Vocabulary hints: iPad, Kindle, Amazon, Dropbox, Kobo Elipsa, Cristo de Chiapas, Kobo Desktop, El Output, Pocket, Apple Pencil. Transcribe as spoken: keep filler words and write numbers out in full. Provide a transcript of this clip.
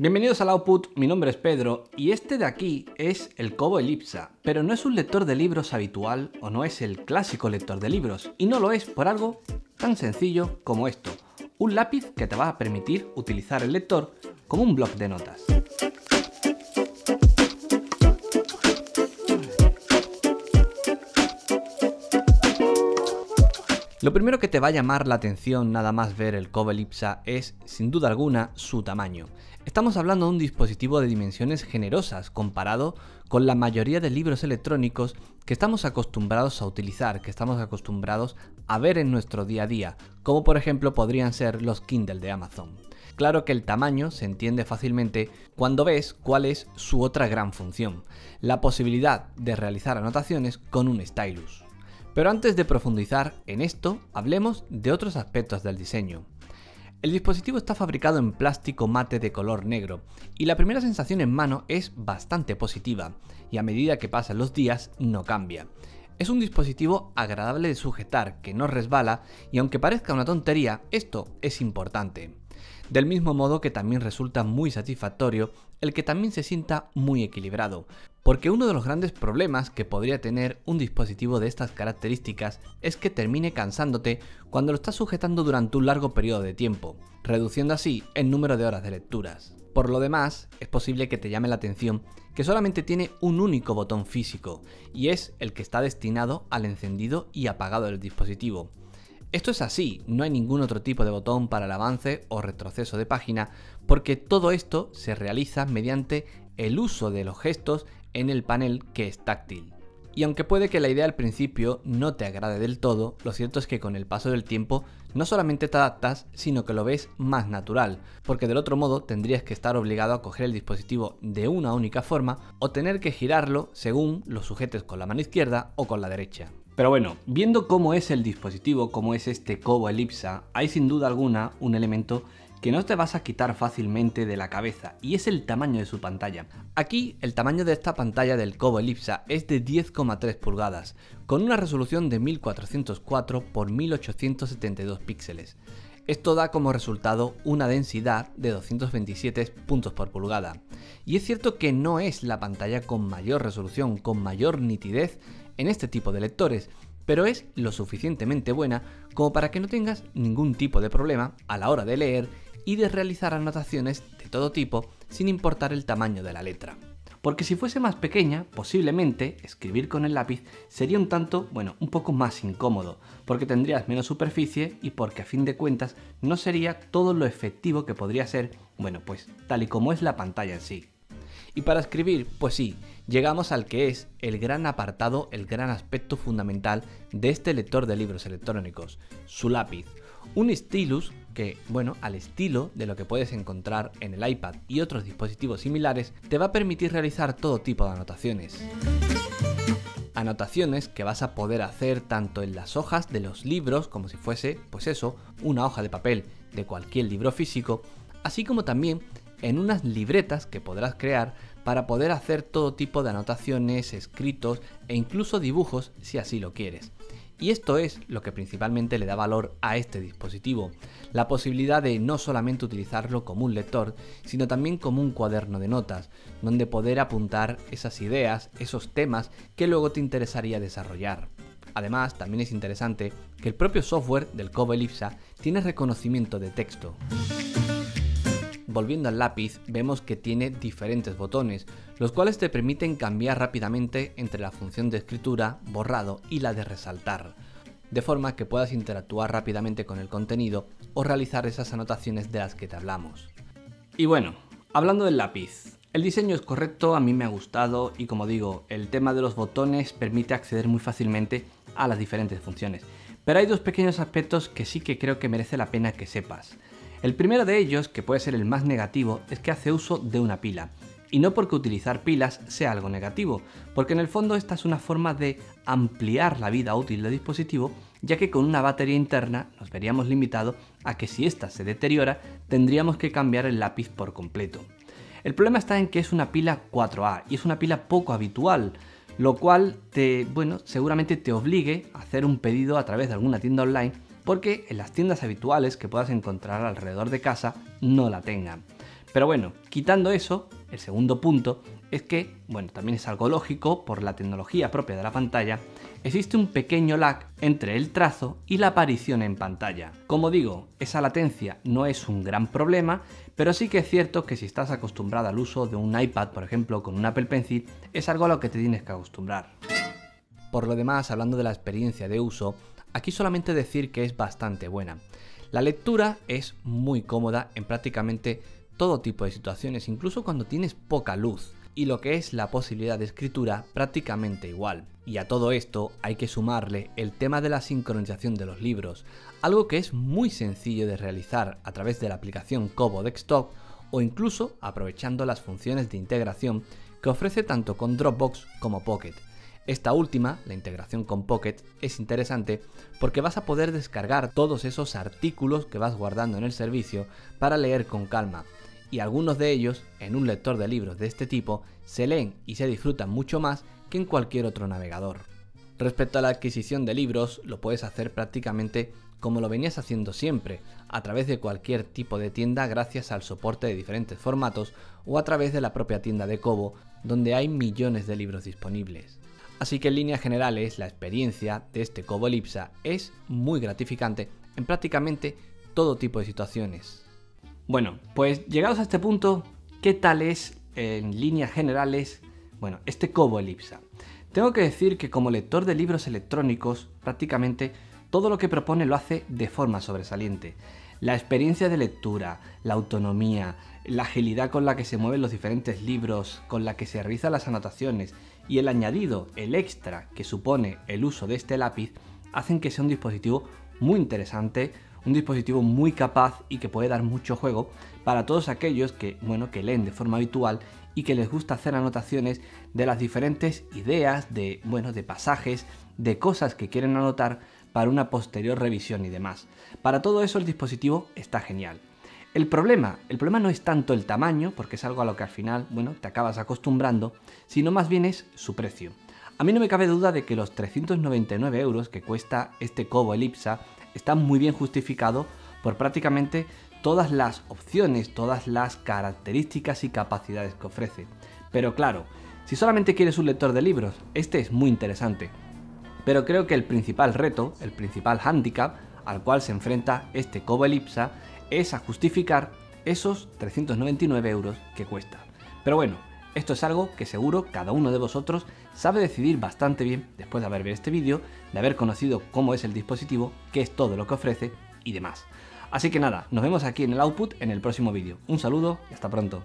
Bienvenidos al Output, mi nombre es Pedro y este de aquí es el Kobo Elipsa, pero no es un lector de libros habitual o no es el clásico lector de libros, y no lo es por algo tan sencillo como esto, un lápiz que te va a permitir utilizar el lector como un bloc de notas. Lo primero que te va a llamar la atención nada más ver el Kobo Elipsa es, sin duda alguna, su tamaño. Estamos hablando de un dispositivo de dimensiones generosas comparado con la mayoría de libros electrónicos que estamos acostumbrados a utilizar, que estamos acostumbrados a ver en nuestro día a día, como por ejemplo podrían ser los Kindle de Amazon. Claro que el tamaño se entiende fácilmente cuando ves cuál es su otra gran función, la posibilidad de realizar anotaciones con un stylus. Pero antes de profundizar en esto, hablemos de otros aspectos del diseño. El dispositivo está fabricado en plástico mate de color negro y la primera sensación en mano es bastante positiva y a medida que pasan los días no cambia. Es un dispositivo agradable de sujetar, que no resbala y aunque parezca una tontería, esto es importante. Del mismo modo que también resulta muy satisfactorio el que también se sienta muy equilibrado, porque uno de los grandes problemas que podría tener un dispositivo de estas características es que termine cansándote cuando lo estás sujetando durante un largo periodo de tiempo, reduciendo así el número de horas de lecturas. Por lo demás, es posible que te llame la atención que solamente tiene un único botón físico, y es el que está destinado al encendido y apagado del dispositivo. Esto es así, no hay ningún otro tipo de botón para el avance o retroceso de página, porque todo esto se realiza mediante el uso de los gestos en el panel que es táctil. Y aunque puede que la idea al principio no te agrade del todo, lo cierto es que con el paso del tiempo no solamente te adaptas, sino que lo ves más natural, porque del otro modo tendrías que estar obligado a coger el dispositivo de una única forma o tener que girarlo según lo sujetes con la mano izquierda o con la derecha. Pero bueno, viendo cómo es el dispositivo, cómo es este Kobo Elipsa, hay sin duda alguna un elemento que no te vas a quitar fácilmente de la cabeza y es el tamaño de su pantalla. Aquí el tamaño de esta pantalla del Kobo Elipsa es de diez coma tres pulgadas, con una resolución de mil cuatrocientos cuatro por mil ochocientos setenta y dos píxeles. Esto da como resultado una densidad de doscientos veintisiete puntos por pulgada. Y es cierto que no es la pantalla con mayor resolución, con mayor nitidez en este tipo de lectores, pero es lo suficientemente buena como para que no tengas ningún tipo de problema a la hora de leer y de realizar anotaciones de todo tipo sin importar el tamaño de la letra. Porque si fuese más pequeña, posiblemente escribir con el lápiz sería un tanto, bueno, un poco más incómodo, porque tendrías menos superficie y porque a fin de cuentas no sería todo lo efectivo que podría ser, bueno, pues tal y como es la pantalla en sí. Y para escribir, pues sí, llegamos al que es el gran apartado, el gran aspecto fundamental de este lector de libros electrónicos, su lápiz. Un stylus que, bueno, al estilo de lo que puedes encontrar en el iPad y otros dispositivos similares, te va a permitir realizar todo tipo de anotaciones. Anotaciones que vas a poder hacer tanto en las hojas de los libros, como si fuese, pues eso, una hoja de papel de cualquier libro físico, así como también en unas libretas que podrás crear para poder hacer todo tipo de anotaciones, escritos e incluso dibujos si así lo quieres. Y esto es lo que principalmente le da valor a este dispositivo, la posibilidad de no solamente utilizarlo como un lector, sino también como un cuaderno de notas, donde poder apuntar esas ideas, esos temas que luego te interesaría desarrollar. Además, también es interesante que el propio software del Kobo Elipsa tiene reconocimiento de texto. Volviendo al lápiz, vemos que tiene diferentes botones, los cuales te permiten cambiar rápidamente entre la función de escritura, borrado y la de resaltar, de forma que puedas interactuar rápidamente con el contenido o realizar esas anotaciones de las que te hablamos. Y bueno, hablando del lápiz, el diseño es correcto, a mí me ha gustado y como digo, el tema de los botones permite acceder muy fácilmente a las diferentes funciones, pero hay dos pequeños aspectos que sí que creo que merece la pena que sepas. El primero de ellos, que puede ser el más negativo, es que hace uso de una pila. Y no porque utilizar pilas sea algo negativo, porque en el fondo esta es una forma de ampliar la vida útil del dispositivo, ya que con una batería interna nos veríamos limitados a que si ésta se deteriora, tendríamos que cambiar el lápiz por completo. El problema está en que es una pila cuatro A y es una pila poco habitual, lo cual te, bueno, seguramente te obligue a hacer un pedido a través de alguna tienda online, porque en las tiendas habituales que puedas encontrar alrededor de casa no la tengan. Pero bueno, quitando eso, el segundo punto es que, bueno, también es algo lógico por la tecnología propia de la pantalla, existe un pequeño lag entre el trazo y la aparición en pantalla. Como digo, esa latencia no es un gran problema, pero sí que es cierto que si estás acostumbrado al uso de un iPad, por ejemplo, con un Apple Pencil, es algo a lo que te tienes que acostumbrar. Por lo demás, hablando de la experiencia de uso, aquí solamente decir que es bastante buena. La lectura es muy cómoda en prácticamente todo tipo de situaciones, incluso cuando tienes poca luz. Y lo que es la posibilidad de escritura prácticamente igual. Y a todo esto hay que sumarle el tema de la sincronización de los libros, algo que es muy sencillo de realizar a través de la aplicación Kobo Desktop o incluso aprovechando las funciones de integración que ofrece tanto con Dropbox como Pocket. Esta última, la integración con Pocket, es interesante porque vas a poder descargar todos esos artículos que vas guardando en el servicio para leer con calma. Y algunos de ellos, en un lector de libros de este tipo, se leen y se disfrutan mucho más que en cualquier otro navegador. Respecto a la adquisición de libros, lo puedes hacer prácticamente como lo venías haciendo siempre, a través de cualquier tipo de tienda gracias al soporte de diferentes formatos o a través de la propia tienda de Kobo, donde hay millones de libros disponibles. Así que en líneas generales, la experiencia de este Kobo Elipsa es muy gratificante en prácticamente todo tipo de situaciones. Bueno, pues llegados a este punto, ¿qué tal es, en líneas generales, bueno, este Kobo Elipsa? Tengo que decir que como lector de libros electrónicos, prácticamente todo lo que propone lo hace de forma sobresaliente. La experiencia de lectura, la autonomía, la agilidad con la que se mueven los diferentes libros, con la que se realizan las anotaciones y el añadido, el extra que supone el uso de este lápiz, hacen que sea un dispositivo muy interesante, un dispositivo muy capaz y que puede dar mucho juego para todos aquellos que, bueno, que leen de forma habitual y que les gusta hacer anotaciones de las diferentes ideas, de, bueno, de pasajes, de cosas que quieren anotar para una posterior revisión y demás. Para todo eso el dispositivo está genial. El problema, el problema no es tanto el tamaño, porque es algo a lo que al final, bueno, te acabas acostumbrando, sino más bien es su precio. A mí no me cabe duda de que los trescientos noventa y nueve euros que cuesta este Kobo Elipsa está muy bien justificado por prácticamente todas las opciones, todas las características y capacidades que ofrece. Pero claro, si solamente quieres un lector de libros, este es muy interesante. Pero creo que el principal reto, el principal hándicap al cual se enfrenta este Kobo Elipsa es a justificar esos trescientos noventa y nueve euros que cuesta. Pero bueno, esto es algo que seguro cada uno de vosotros sabe decidir bastante bien después de haber visto este vídeo, de haber conocido cómo es el dispositivo, qué es todo lo que ofrece y demás. Así que nada, nos vemos aquí en el Output en el próximo vídeo. Un saludo y hasta pronto.